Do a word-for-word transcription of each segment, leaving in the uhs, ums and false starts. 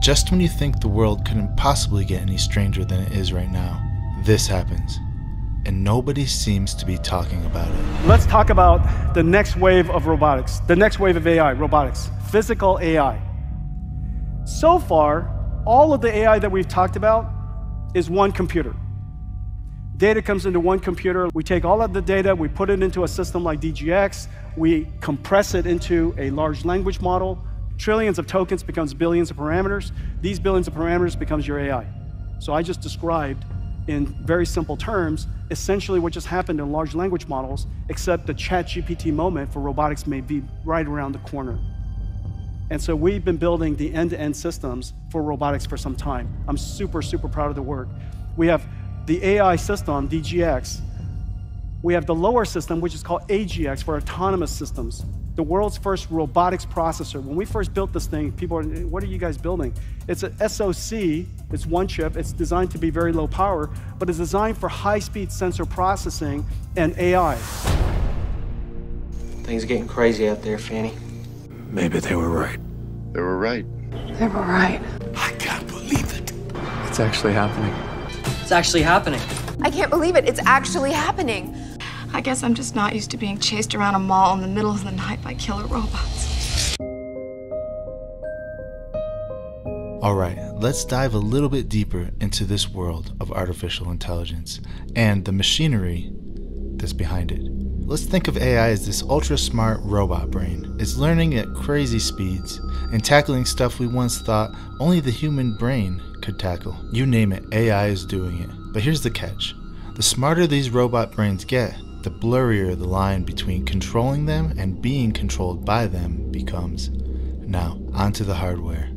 Just when you think the world couldn't possibly get any stranger than it is right now, this happens, and nobody seems to be talking about it. Let's talk about the next wave of robotics, the next wave of A I, robotics, physical A I. So far, all of the A I that we've talked about is one computer. Data comes into one computer. We take all of the data, we put it into a system like D G X, we compress it into a large language model. Trillions of tokens becomes billions of parameters. These billions of parameters becomes your A I. So I just described, in very simple terms, essentially what just happened in large language models, except the Chat G P T moment for robotics may be right around the corner. And so we've been building the end-to-end systems for robotics for some time. I'm super, super proud of the work. We have the A I system, D G X. We have the lower system, which is called A G X, for autonomous systems. The world's first robotics processor. When we first built this thing, people are, what are you guys building? It's an S O C, it's one chip, it's designed to be very low power, but it's designed for high-speed sensor processing and A I. Things are getting crazy out there, Fanny. Maybe they were right. They were right. They were right. I can't believe it. It's actually happening. It's actually happening. I can't believe it. It's actually happening. I guess I'm just not used to being chased around a mall in the middle of the night by killer robots. All right, let's dive a little bit deeper into this world of artificial intelligence and the machinery that's behind it. Let's think of A I as this ultra-smart robot brain. It's learning at crazy speeds and tackling stuff we once thought only the human brain could tackle. You name it, A I is doing it. But here's the catch. The smarter these robot brains get, the blurrier the line between controlling them and being controlled by them becomes. Now, onto the hardware.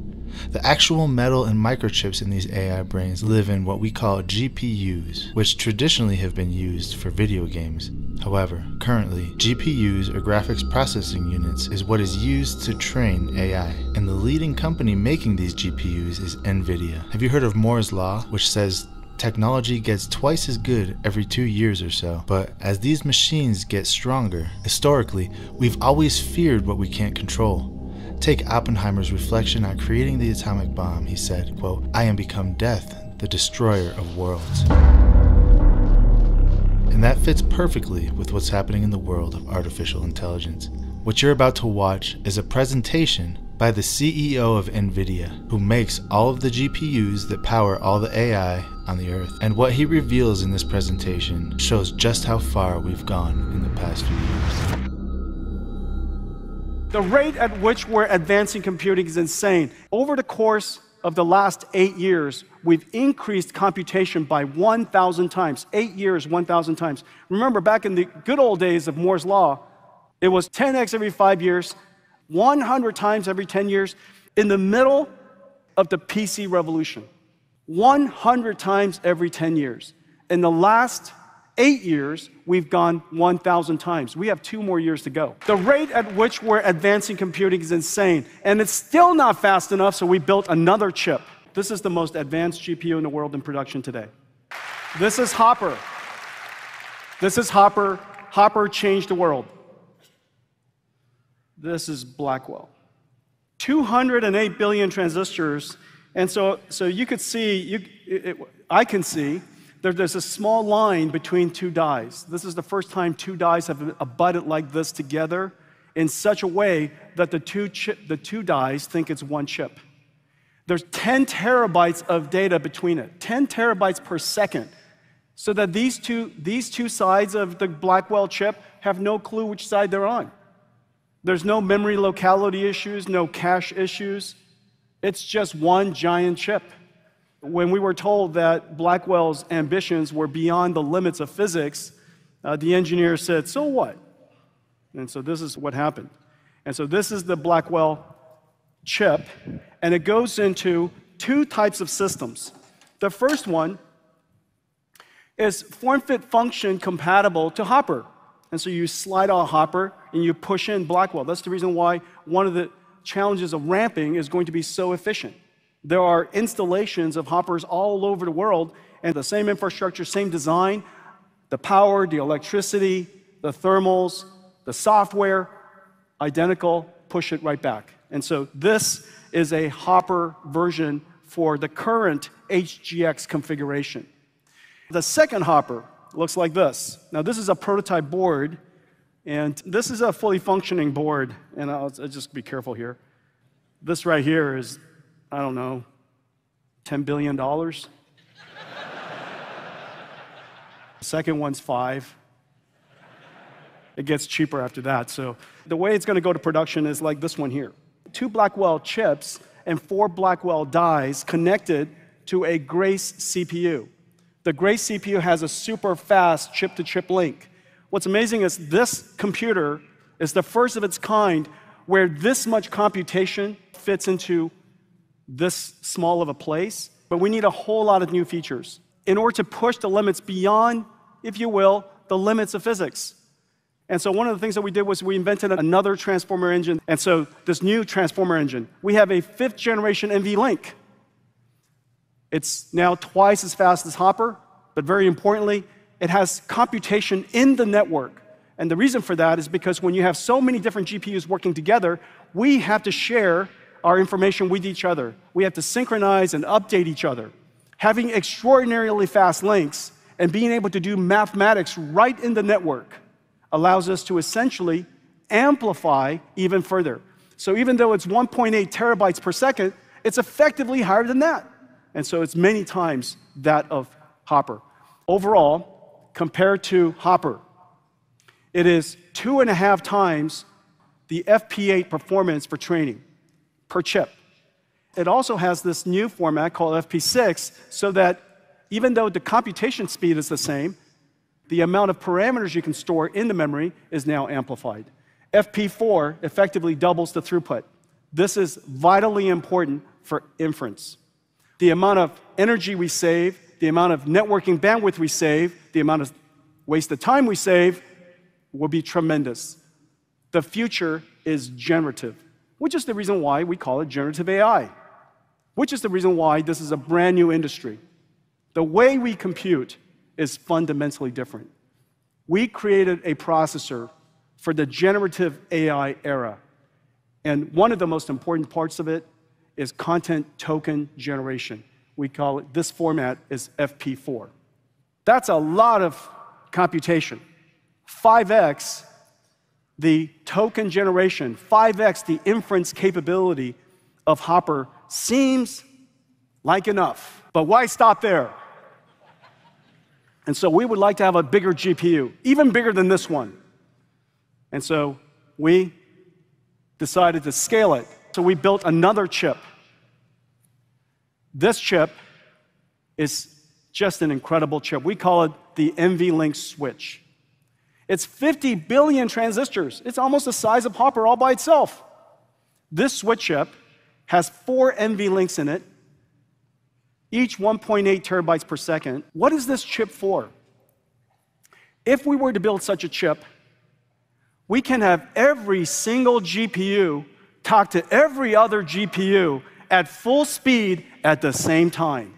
The actual metal and microchips in these A I brains live in what we call G P Us, which traditionally have been used for video games. However, currently, G P Us or graphics processing units is what is used to train A I, and the leading company making these G P Us is NVIDIA. Have you heard of Moore's Law, which says technology gets twice as good every two years or so? But as these machines get stronger, historically, we've always feared what we can't control. Take Oppenheimer's reflection on creating the atomic bomb. He said, quote, "I am become death, the destroyer of worlds." And that fits perfectly with what's happening in the world of artificial intelligence. What you're about to watch is a presentation by the C E O of NVIDIA, who makes all of the G P Us that power all the A I on the earth. And what he reveals in this presentation shows just how far we've gone in the past few years. The rate at which we're advancing computing is insane. Over the course of the last eight years, we've increased computation by one thousand times. Eight years, one thousand times. Remember, back in the good old days of Moore's Law, it was ten X every five years, one hundred times every ten years, in the middle of the P C revolution. one hundred times every ten years. In the last eight years, we've gone one thousand times. We have two more years to go. The rate at which we're advancing computing is insane, and it's still not fast enough, so we built another chip. This is the most advanced G P U in the world in production today. This is Hopper. This is Hopper. Hopper changed the world. This is Blackwell. two hundred eight billion transistors. And so, so you could see, you, it, it, I can see, there, there's a small line between two dies. This is the first time two dies have abutted like this together in such a way that the two, chip, the two dies think it's one chip. There's ten terabytes of data between it, ten terabytes per second, so that these two, these two sides of the Blackwell chip have no clue which side they're on. There's no memory locality issues, no cache issues. It's just one giant chip. When we were told that Blackwell's ambitions were beyond the limits of physics, uh, the engineer said, so what? And so this is what happened. And so this is the Blackwell chip, and it goes into two types of systems. The first one is form-fit-function compatible to Hopper. And so you slide on Hopper, and you push in Blackwell. That's the reason why one of the challenges of ramping is going to be so efficient. There are installations of Hoppers all over the world, and the same infrastructure, same design, the power, the electricity, the thermals, the software, identical, push it right back. And so this is a Hopper version for the current H G X configuration. The second Hopper looks like this. Now, this is a prototype board, and this is a fully functioning board. And I'll, I'll just be careful here. This right here is, I don't know, ten billion dollars. The second one's five. It gets cheaper after that. So the way it's going to go to production is like this one here. Two Blackwell chips and four Blackwell dies connected to a Grace C P U. The Grace C P U has a super fast chip-to-chip link. What's amazing is this computer is the first of its kind where this much computation fits into this small of a place, but we need a whole lot of new features in order to push the limits beyond, if you will, the limits of physics. And so one of the things that we did was we invented another transformer engine. And so this new transformer engine, we have a fifth generation NVLink. It's now twice as fast as Hopper, but very importantly, it has computation in the network. And the reason for that is because when you have so many different G P Us working together, we have to share our information with each other. We have to synchronize and update each other. Having extraordinarily fast links and being able to do mathematics right in the network allows us to essentially amplify even further. So even though it's one point eight terabytes per second, it's effectively higher than that. And so it's many times that of Hopper. Overall, compared to Hopper, it is two and a half times the F P eight performance for training per chip. It also has this new format called F P six, so that even though the computation speed is the same, the amount of parameters you can store in the memory is now amplified. F P four effectively doubles the throughput. This is vitally important for inference. The amount of energy we save, the amount of networking bandwidth we save, the amount of wasted time we save will be tremendous. The future is generative, which is the reason why we call it generative A I, which is the reason why this is a brand new industry. The way we compute is fundamentally different. We created a processor for the generative A I era, and one of the most important parts of it is content token generation. We call it, this format is F P four. That's a lot of computation. five X the token generation, five X the inference capability of Hopper seems like enough, but why stop there? And so we would like to have a bigger G P U, even bigger than this one. And so we decided to scale it. So we built another chip. This chip is just an incredible chip. We call it the NVLink switch. It's fifty billion transistors. It's almost the size of Hopper all by itself. This switch chip has four NVLinks in it, each one point eight terabytes per second. What is this chip for? If we were to build such a chip, we can have every single G P U talk to every other G P U at full speed at the same time.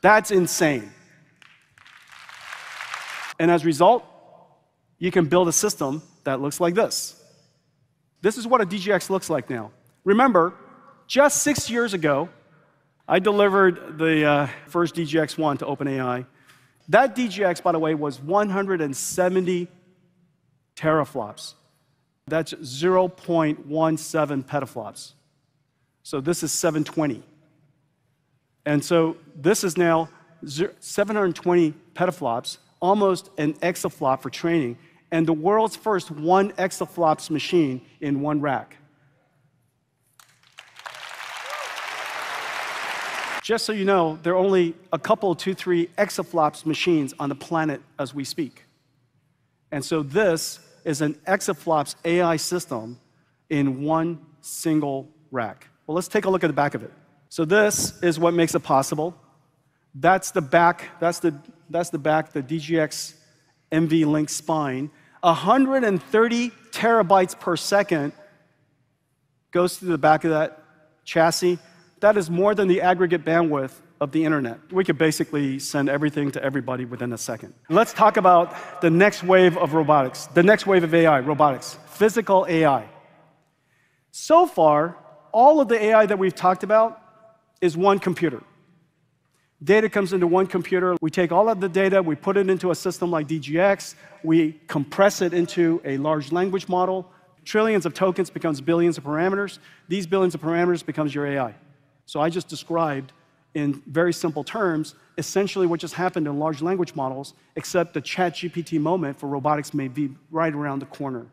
That's insane. And as a result, you can build a system that looks like this. This is what a D G X looks like now. Remember, just six years ago, I delivered the uh, first D G X one to OpenAI. That D G X, by the way, was one hundred seventy teraflops. That's zero point one seven petaflops. So this is seven twenty. And so this is now seven hundred twenty petaflops, almost an exaflop for training, and the world's first one exaflops machine in one rack. Just so you know, there are only a couple, two, three exaflops machines on the planet as we speak. And so this is an exaflops A I system in one single rack. Well, let's take a look at the back of it. So this is what makes it possible. That's the back, that's the, that's the back, the D G X NVLink spine. one hundred thirty terabytes per second goes through the back of that chassis. That is more than the aggregate bandwidth of the internet. We could basically send everything to everybody within a second. Let's talk about the next wave of robotics, the next wave of A I, robotics, physical A I. So far, all of the A I that we've talked about is one computer. Data comes into one computer. We take all of the data, we put it into a system like D G X, we compress it into a large language model. Trillions of tokens becomes billions of parameters. These billions of parameters becomes your A I. So I just described, in very simple terms, essentially what just happened in large language models, except the Chat G P T moment for robotics may be right around the corner.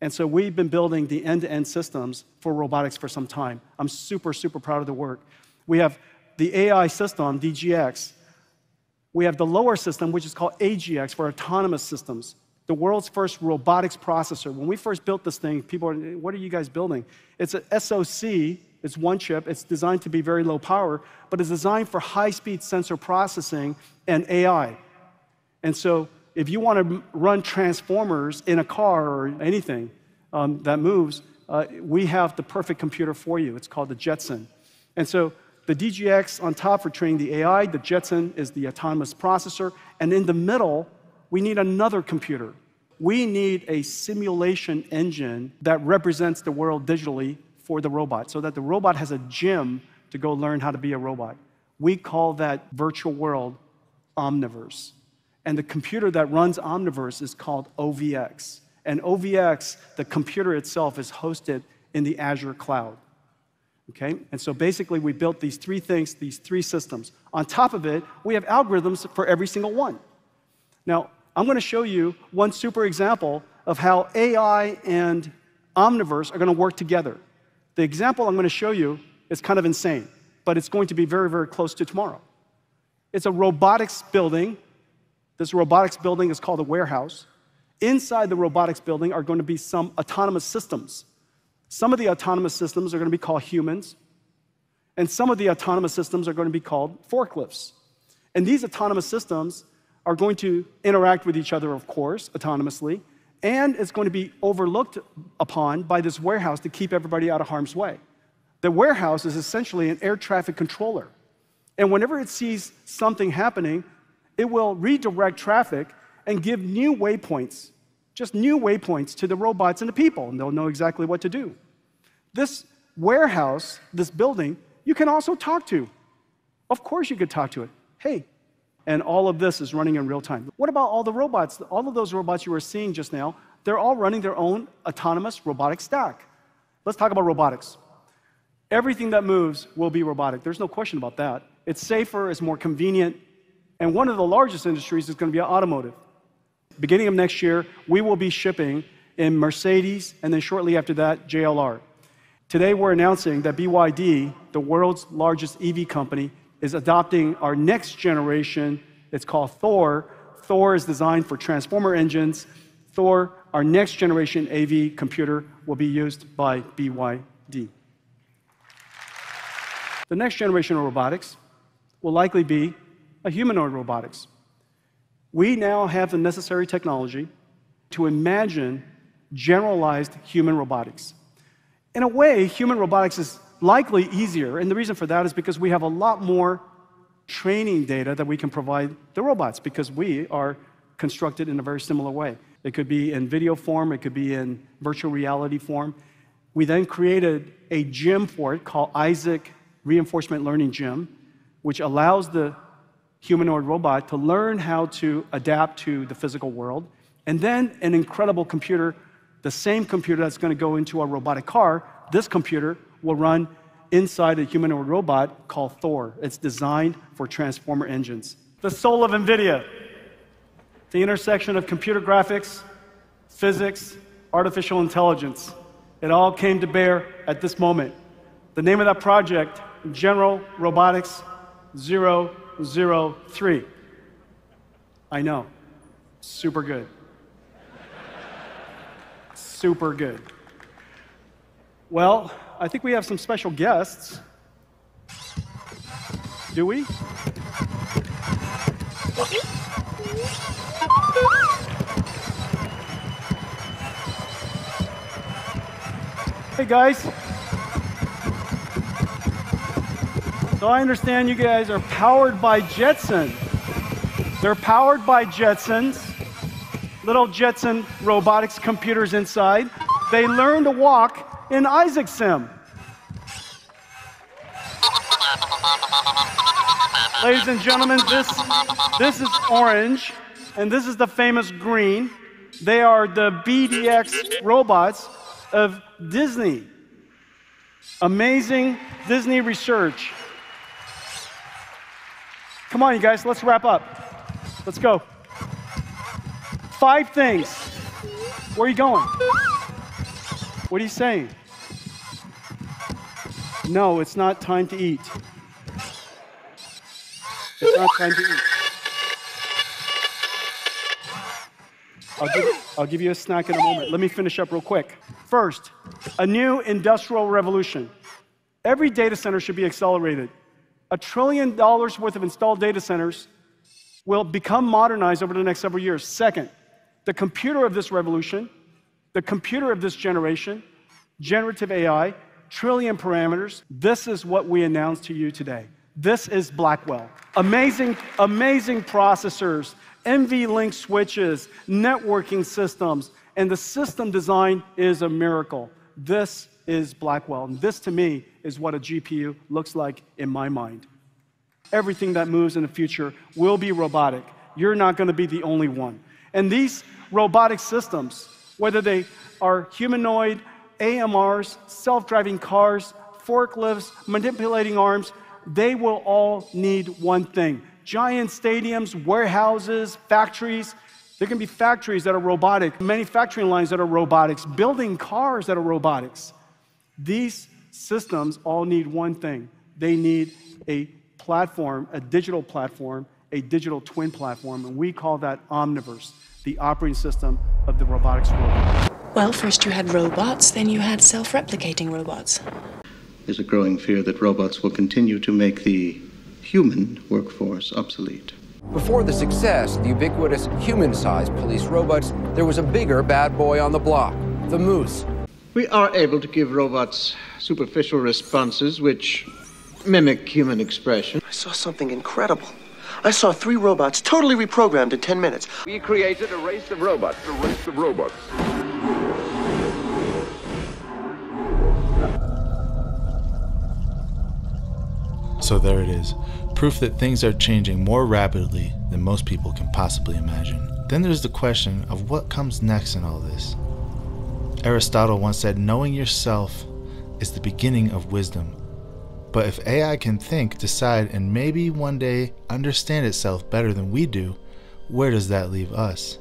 And so we've been building the end-to-end systems for robotics for some time. I'm super, super proud of the work. We have the A I system, D G X. We have the lower system, which is called A G X, for autonomous systems. The world's first robotics processor. When we first built this thing, people are, what are you guys building? It's an S O C, it's one chip, it's designed to be very low power, but it's designed for high-speed sensor processing and A I. And so if you want to run transformers in a car or anything um, that moves, uh, we have the perfect computer for you. It's called the Jetson. And so the D G X on top for training the A I, the Jetson is the autonomous processor, and in the middle, we need another computer. We need a simulation engine that represents the world digitally for the robot, so that the robot has a gym to go learn how to be a robot. We call that virtual world Omniverse. And the computer that runs Omniverse is called O V X. And O V X, the computer itself, is hosted in the Azure cloud. Okay? And so basically, we built these three things, these three systems. On top of it, we have algorithms for every single one. Now, I'm going to show you one super example of how A I and Omniverse are going to work together. The example I'm going to show you is kind of insane, but it's going to be very, very close to tomorrow. It's a robotics building. This robotics building is called a warehouse. Inside the robotics building are going to be some autonomous systems. Some of the autonomous systems are going to be called humans, and some of the autonomous systems are going to be called forklifts. And these autonomous systems are going to interact with each other, of course, autonomously, and it's going to be overlooked upon by this warehouse to keep everybody out of harm's way. The warehouse is essentially an air traffic controller. And whenever it sees something happening, it will redirect traffic and give new waypoints, just new waypoints to the robots and the people, and they'll know exactly what to do. This warehouse, this building, you can also talk to. Of course you could talk to it. Hey. And all of this is running in real time. What about all the robots? All of those robots you were seeing just now, they're all running their own autonomous robotic stack. Let's talk about robotics. Everything that moves will be robotic. There's no question about that. It's safer, it's more convenient, and one of the largest industries is going to be automotive. Beginning of next year, we will be shipping in Mercedes, and then shortly after that, J L R. Today, we're announcing that B Y D, the world's largest E V company, is adopting our next generation. It's called Thor. Thor is designed for transformer engines. Thor, our next generation A V computer, will be used by B Y D. The next generation of robotics will likely be a humanoid robotics. We now have the necessary technology to imagine generalized human robotics. In a way, human robotics is likely easier, and the reason for that is because we have a lot more training data that we can provide the robots, because we are constructed in a very similar way. It could be in video form, it could be in virtual reality form. We then created a gym for it called Isaac Reinforcement Learning Gym, which allows the humanoid robot to learn how to adapt to the physical world, and then an incredible computer, the same computer that's going to go into a robotic car, this computer will run inside a humanoid robot called Thor. It's designed for transformer engines. The soul of NVIDIA, the intersection of computer graphics, physics, artificial intelligence. It all came to bear at this moment. The name of that project, General Robotics zero zero three. I know, super good. Super good. Well, I think we have some special guests. Do we? Hey guys. So I understand you guys are powered by Jetson. They're powered by Jetsons. Little Jetson robotics computers inside. They learn to walk in Isaac Sim. Ladies and gentlemen, this, this is Orange, and this is the famous Green. They are the B D X robots of Disney. Amazing Disney research. Come on, you guys, let's wrap up. Let's go. Five things. Where are you going? What are you saying? No, it's not time to eat. It's not time to eat. I'll give, I'll give you a snack in a moment. Let me finish up real quick. First, a new industrial revolution. Every data center should be accelerated. A trillion dollars worth of installed data centers will become modernized over the next several years. Second, the computer of this revolution, the computer of this generation, generative A I, trillion parameters, this is what we announced to you today. This is Blackwell. Amazing, amazing processors, NVLink switches, networking systems, and the system design is a miracle. This is Blackwell, and this to me is what a G P U looks like in my mind. Everything that moves in the future will be robotic. You're not going to be the only one. And these robotic systems, whether they are humanoid, A M Rs, self-driving cars, forklifts, manipulating arms, they will all need one thing. Giant stadiums, warehouses, factories. There can be factories that are robotic, manufacturing lines that are robotics, building cars that are robotics. These systems all need one thing. They need a platform, a digital platform, a digital twin platform, and we call that Omniverse, the operating system of the robotics world. Well, first you had robots, then you had self-replicating robots. There's a growing fear that robots will continue to make the human workforce obsolete. Before the success of the ubiquitous human-sized police robots, there was a bigger bad boy on the block, the moose. We are able to give robots superficial responses which mimic human expression. I saw something incredible. I saw three robots totally reprogrammed in ten minutes. We created a race of robots, a race of robots. So there it is, proof that things are changing more rapidly than most people can possibly imagine. Then there's the question of what comes next in all this. Aristotle once said, knowing yourself is the beginning of wisdom. But if A I can think, decide, and maybe one day understand itself better than we do, where does that leave us?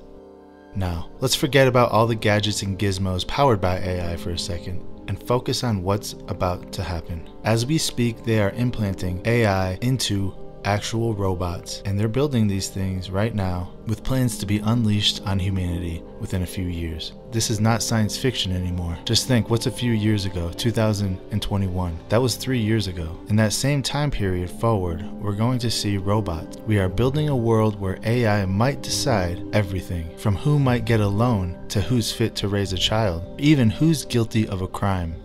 Now, let's forget about all the gadgets and gizmos powered by A I for a second, and focus on what's about to happen. As we speak, they are implanting A I into actual robots, and they're building these things right now with plans to be unleashed on humanity within a few years. This is not science fiction anymore. Just think, what's a few years ago? two thousand twenty-one. That was three years ago. In that same time period forward, we're going to see robots. We are building a world where A I might decide everything, from who might get a loan to who's fit to raise a child, even who's guilty of a crime.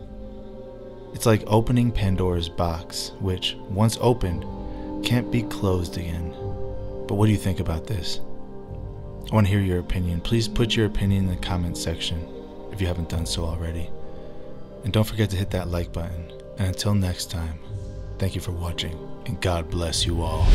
It's like opening Pandora's box, which, once opened, can't be closed again. But what do you think about this? I want to hear your opinion. Please put your opinion in the comment section if you haven't done so already. And don't forget to hit that like button. And until next time, thank you for watching, and God bless you all.